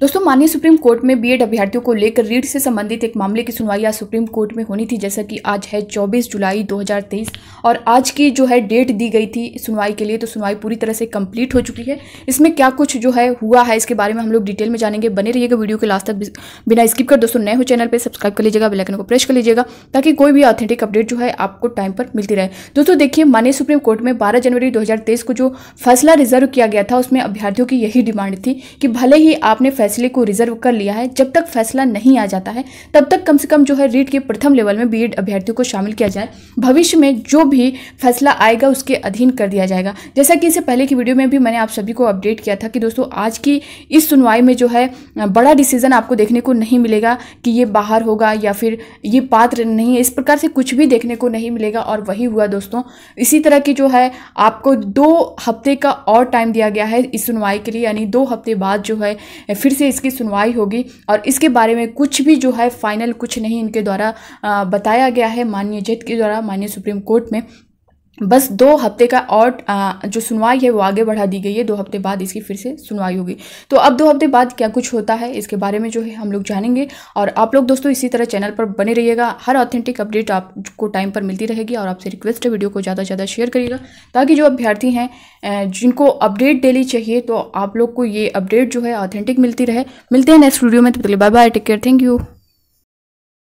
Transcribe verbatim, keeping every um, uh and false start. दोस्तों, माननीय supreme court में बीएड अभ्यर्थियों को लेकर रीट से संबंधित एक मामले की सुनवाई आज सुप्रीम कोर्ट में होनी थी। जैसा कि आज है चौबीस जुलाई दो हज़ार तेईस और आज की जो है डेट दी गई थी सुनवाई के लिए, तो सुनवाई पूरी तरह से कंप्लीट हो चुकी है। इसमें क्या कुछ जो है हुआ है इसके बारे में हम लोग डिटेल में जानेंगे। बने रहिएगा वीडियो के लास्ट तक बिना स्किप कर। दोस्तों, नए हो चैनल पर सब्सक्राइब कर लीजिएगा, बेल आइकन को प्रेस कर लीजिएगा ताकि कोई भी ऑथेंटिक अपडेट जो है आपको टाइम पर मिलती रहे। दोस्तों देखिए, माननीय सुप्रीम कोर्ट में बारह जनवरी दो हज़ार तेईस को जो फैसला रिजर्व किया गया था उसमें अभ्यर्थियों की यही डिमांड थी कि भले ही आपने फैसले को रिजर्व कर लिया है, जब तक फैसला नहीं आ जाता है तब तक कम से कम जो है रीट के प्रथम लेवल में बीएड अभ्यर्थियों को शामिल किया जाए। भविष्य में जो भी फैसला आएगा उसके अधीन कर दिया जाएगा। जैसा कि इससे पहले की वीडियो में भी मैंने आप सभी को अपडेट किया था कि दोस्तों आज की इस सुनवाई में जो है बड़ा डिसीजन आपको देखने को नहीं मिलेगा कि ये बाहर होगा या फिर ये पात्र नहीं है, इस प्रकार से कुछ भी देखने को नहीं मिलेगा और वही हुआ। दोस्तों इसी तरह की जो है आपको दो हफ्ते का और टाइम दिया गया है इस सुनवाई के लिए, यानी दो हफ्ते बाद जो है फिर से इसकी सुनवाई होगी और इसके बारे में कुछ भी जो है फाइनल कुछ नहीं इनके द्वारा बताया गया है माननीय जज के द्वारा माननीय सुप्रीम कोर्ट में। बस दो हफ्ते का और जो सुनवाई है वो आगे बढ़ा दी गई है, दो हफ्ते बाद इसकी फिर से सुनवाई होगी। तो अब दो हफ्ते बाद क्या कुछ होता है इसके बारे में जो है हम लोग जानेंगे और आप लोग दोस्तों इसी तरह चैनल पर बने रहिएगा, हर ऑथेंटिक अपडेट आपको टाइम पर मिलती रहेगी। और आपसे रिक्वेस्ट है वीडियो को ज़्यादा से ज़्यादा शेयर करिएगा ताकि जो अभ्यर्थी हैं जिनको अपडेट डेली चाहिए तो आप लोग को ये अपडेट जो है ऑथेंटिक मिलती रहे। मिलते हैं नेक्स्ट वीडियो में, तो bye bye, take care, thank you.